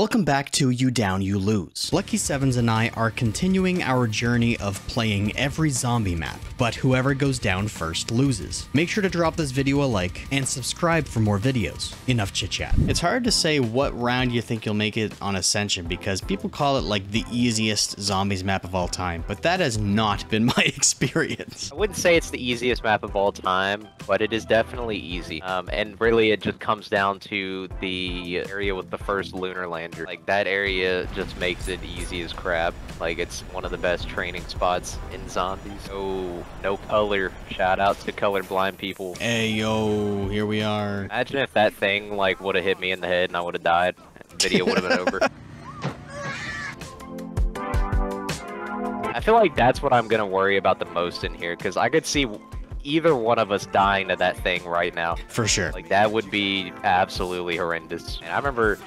Welcome back to You Down, You Lose. Lucky Sevens and I are continuing our journey of playing every zombie map, but whoever goes down first loses. Make sure to drop this video a like and subscribe for more videos. Enough chit chat. It's hard to say what round you think you'll make it on Ascension because people call it like the easiest zombies map of all time, but that has not been my experience. I wouldn't say it's the easiest map of all time, but it is definitely easy. And really it just comes down to the area with the first lunar lander. Like, that area just makes it easy as crap. Like, it's one of the best training spots in zombies. Oh, no color. Shout out to colorblind people. Hey, yo, here we are. Imagine if that thing, like, would have hit me in the head and I would have died. The video would have been over. I feel like that's what I'm going to worry about the most in here, because I could see either one of us dying to that thing right now. For sure. Like, that would be absolutely horrendous. And I remember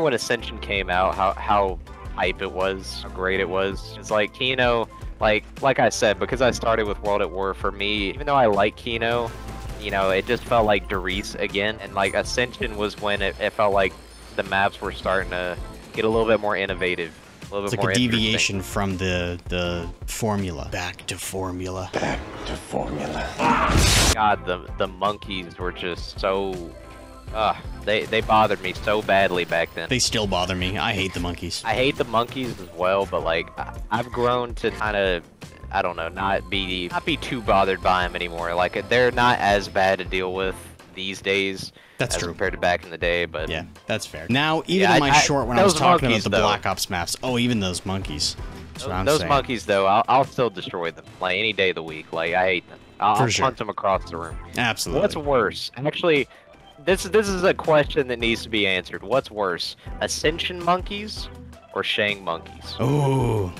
when Ascension came out, how hype it was, how great it was. It's like Kino, like I said, because I started with World at War, for me, even though I like Kino, you know, it just felt like Doris again. And like Ascension was when it felt like the maps were starting to get a little bit more innovative. It's like a deviation from the formula. Back to formula. Back to formula. God, the monkeys were just so... they bothered me so badly back then. They still bother me. I hate the monkeys. I hate the monkeys as well, but like, I've grown to kind of, I don't know, not be too bothered by them anymore. Like, they're not as bad to deal with these days. That's true. Compared to back in the day, but... Yeah, that's fair. Now, even in my short, when I was talking about the Black Ops maps, oh, even those monkeys. Those monkeys, though, I'll still destroy them. Like, any day of the week. Like, I hate them. I'll punch them across the room. Absolutely. What's worse? Actually... This is a question that needs to be answered. What's worse, Ascension monkeys or Shang monkeys? Oh,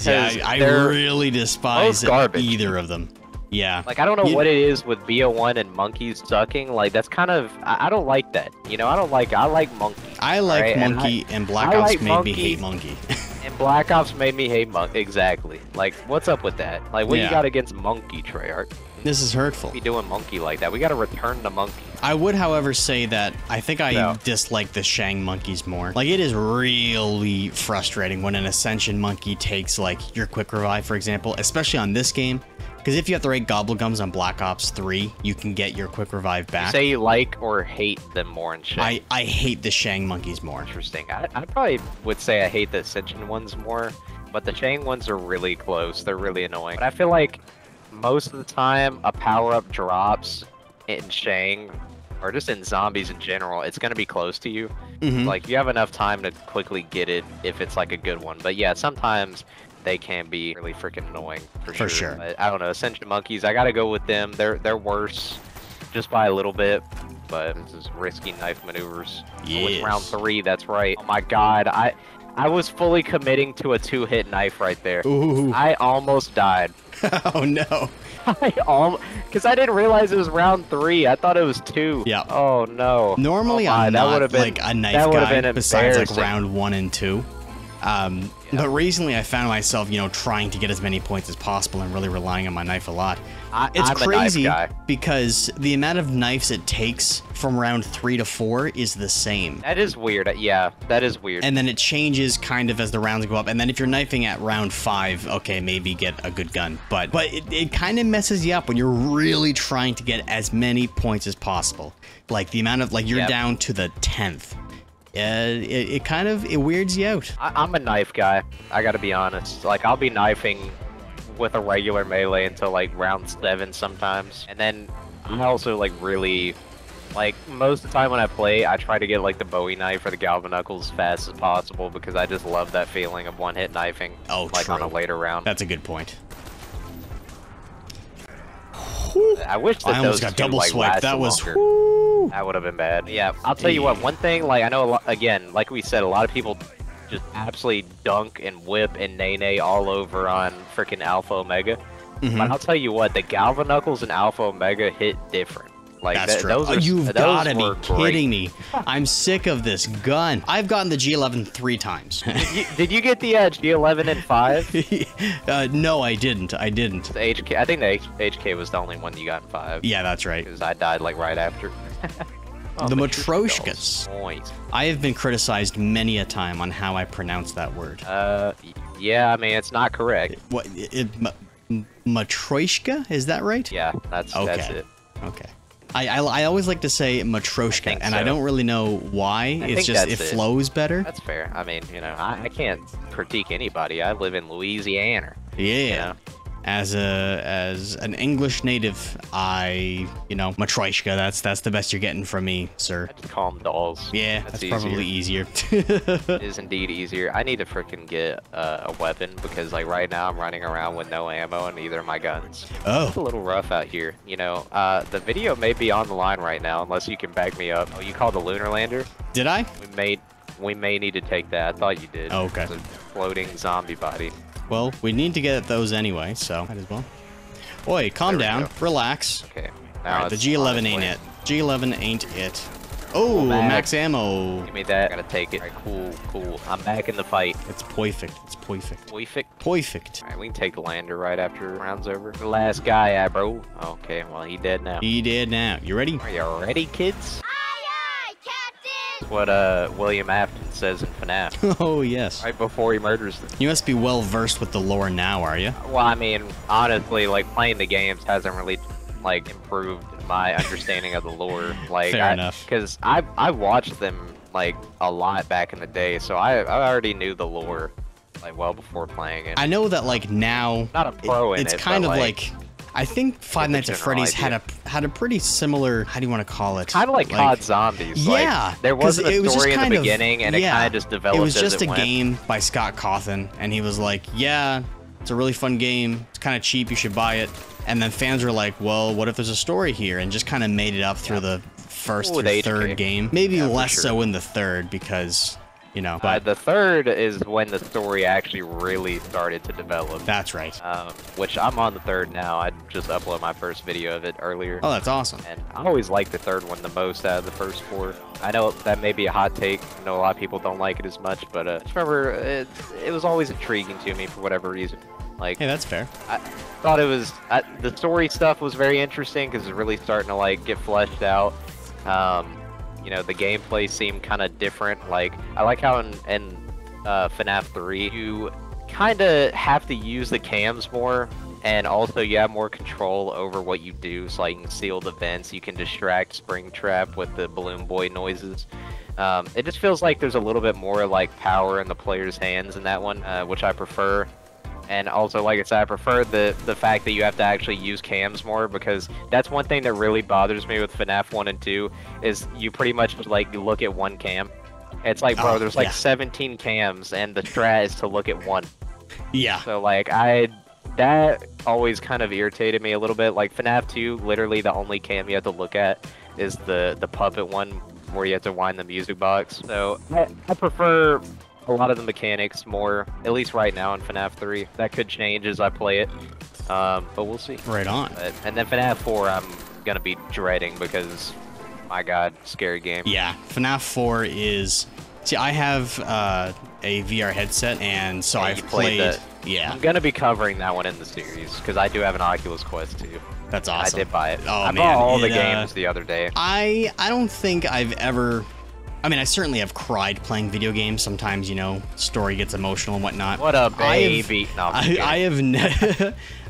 yeah, I really despise either of them. Yeah. Like, I don't know what it is with BO1 and monkeys sucking. Like, that's kind of... I don't like that. You know, I like monkey. I like monkey, and Black Ops made me hate monkey. And Black Ops made me hate monkey. Exactly. Like, what's up with that? Like, what you got against monkey, Treyarch? This is hurtful. We doing monkey like that. We got to return to monkey. I would, however, say that I think I dislike the Shang monkeys more. Like, it is really frustrating when an Ascension monkey takes, like, your Quick Revive, for example, especially on this game. Because if you have the right Gobblegums on Black Ops 3, you can get your Quick Revive back. You say you like or hate them more and shit. I hate the Shang monkeys more. Interesting. I probably would say I hate the Ascension ones more, but the Shang ones are really close. They're really annoying. But I feel like most of the time, a power-up drops in Shang, or just in zombies in general, it's going to be close to you. Mm-hmm. Like, you have enough time to quickly get it if it's, like, a good one. But, yeah, sometimes they can be really freaking annoying, for sure. But, I don't know, Ascension monkeys, I got to go with them. They're worse just by a little bit, but this is risky knife maneuvers. Yes. With round 3, that's right. Oh, my God. I was fully committing to a 2-hit knife right there. Ooh. I almost died. Oh, no. Because I didn't realize it was round 3. I thought it was 2. Yeah. Oh, no. Normally, I'm not like a knife guy besides like round 1 and 2. But recently, I found myself, you know, trying to get as many points as possible and really relying on my knife a lot. It's crazy because the amount of knives it takes from round 3 to 4 is the same. That is weird. Yeah, that is weird. And then it changes kind of as the rounds go up. And then if you're knifing at round 5, okay, maybe get a good gun. But it kind of messes you up when you're really trying to get as many points as possible. Like the amount of, like, you're down to the 10th. It kind of, it weirds you out. I'm a knife guy. I gotta be honest. Like, I'll be knifing with a regular melee until like round 7 sometimes. And then I also like really, like, most of the time when I play, I try to get like the Bowie knife or the Galvanuckles as fast as possible because I just love that feeling of one-hit knifing. Oh, like true. On a later round. That's a good point. I wish that I almost got double swiped. That was... That would have been bad. Yeah, I'll tell you what, one thing, like, I know, again, like we said, a lot of people just absolutely dunk and whip and nay-nay all over on freaking Alpha Omega. Mm-hmm. But I'll tell you what, the Galvanuckles and Alpha Omega hit different. Like, that's true. Those are, you've got to be kidding me. I'm sick of this gun. I've gotten the G11 3 times. did you get the G11 and 5? No, I didn't. I didn't. The HK, I think the HK was the only one you got in 5. Yeah, that's right. Because I died, like, right after. Oh, the Matryoshkas. I have been criticized many a time on how I pronounce that word. Yeah, I mean, it's not correct. What? Matryoshka? Is that right? Yeah, that's okay. That's it. Okay. I always like to say Matryoshka, and so. I don't really know why. It's just it flows better. That's fair. I mean, you know, I can't critique anybody. I live in Louisiana. Yeah. You know? As an English native, Matryoshka. That's the best you're getting from me, sir. I just call them dolls. Yeah, that's probably easier. It is indeed easier. I need to freaking get a weapon because, like, right now I'm running around with no ammo in either of my guns. Oh, it's a little rough out here. You know, the video may be on the line right now unless you can back me up. Oh, you called the Lunar Lander? Did I? We may need to take that. I thought you did. Oh, okay. It's a floating zombie body. Well, we need to get at those anyway, so might as well. Oi, calm down, relax. Okay. Right, the G11 ain't it. G11 ain't it. Oh, max ammo. Give me that. I gotta take it. All right, cool. I'm back in the fight. It's perfect. It's perfect. Perfect. Perfect. All right, we can take the lander right after round's over. The last guy, bro. Okay, well, he dead now. He dead now. You ready? Are you ready, kids? What William Afton says in FNAF. Oh, yes. Right before he murders them. You must be well versed with the lore now, are you? Well, I mean, honestly, like, playing the games hasn't really, like, improved my understanding of the lore. Like, fair enough. Because I watched them, like, a lot back in the day, so I already knew the lore, like, well before playing it. I know that, like, now... Not a pro in it, it's kind of like... I think Five Nights at Freddy's had a pretty similar, how do you want to call it? Kind of like COD Zombies. Yeah. Like, there wasn't a story in the beginning, and it kind of just developed as it went. It was just a game by Scott Cawthon, and he was like, yeah, it's a really fun game. It's kind of cheap. You should buy it. And then fans were like, well, what if there's a story here? And just kind of made it up through the first or third game. Maybe less so in the third because... You know, but the third is when the story actually really started to develop. That's right. Which I'm on the third now. I just uploaded my first video of it earlier. Oh, that's awesome. And I always like the third one the most out of the first four. I know that may be a hot take. I know a lot of people don't like it as much, but I just remember it was always intriguing to me for whatever reason. Like, hey, that's fair. I thought it was the story stuff was very interesting because it's really starting to like get fleshed out. You know, the gameplay seemed kind of different. Like, I like how in FNAF 3, you kind of have to use the cams more, and also you have more control over what you do, so like, you can seal the vents, you can distract Springtrap with the balloon boy noises. It just feels like there's a little bit more, like, power in the player's hands in that one, which I prefer. And also, like I said, I prefer the fact that you have to actually use cams more, because that's one thing that really bothers me with FNAF 1 and 2, is you pretty much, like, look at one cam. It's like, bro, there's, like, 17 cams, and the strat is to look at one. Yeah. So, like, that always kind of irritated me a little bit. Like, FNAF 2, literally the only cam you have to look at is the puppet one, where you have to wind the music box. So, I prefer... a lot of the mechanics more, at least right now in FNAF 3. That could change as I play it, but we'll see. Right on. And then FNAF 4 I'm going to be dreading because, my god, scary game. Yeah, FNAF 4 is... See, I have a VR headset, and so I've played... Yeah. I'm going to be covering that one in the series because I do have an Oculus Quest 2. That's awesome. I did buy it. Oh, I bought all the games the other day. I don't think I've ever... I mean, I certainly have cried playing video games. Sometimes, you know, story gets emotional and whatnot. What a baby! I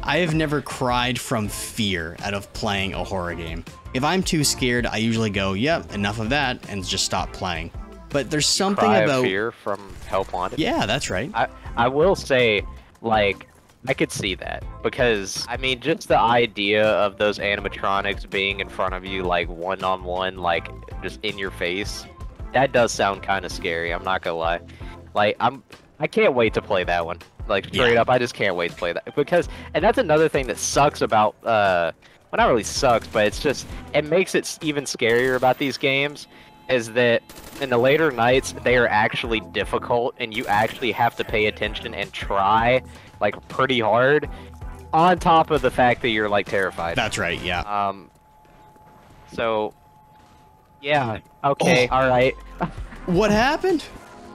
have never cried from fear out of playing a horror game. If I'm too scared, I usually go, "Yep, enough of that," and just stop playing. But there's something about fear from Help Wanted. Yeah, that's right. I will say, like, I could see that, because I mean, just the idea of those animatronics being in front of you, like one-on-one, like just in your face. That does sound kind of scary, I'm not gonna lie. Like, I can't wait to play that one. Like, straight up, I just can't wait to play that. Because, and that's another thing that sucks about, well, not really sucks, but it's just, it makes it even scarier about these games, is that in the later nights, they are actually difficult, and you actually have to pay attention and try, like, pretty hard, on top of the fact that you're, like, terrified. That's right, yeah. So... yeah, okay, alright. What happened?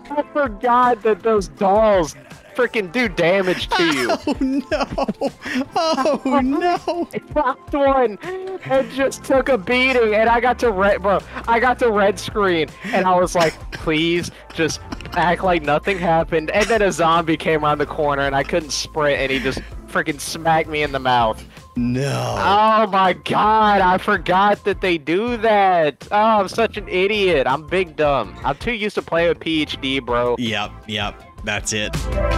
I forgot that those dolls freaking do damage to you. Oh no! Oh no! I dropped one and just took a beating, and I got to red, bro. I got to red screen, and I was like, please just act like nothing happened. And then a zombie came around the corner, and I couldn't sprint, and he just freaking smacked me in the mouth. No. Oh my god, I forgot that they do that. Oh, I'm such an idiot. I'm big dumb. I'm too used to playing with PhD, bro. Yep, that's it.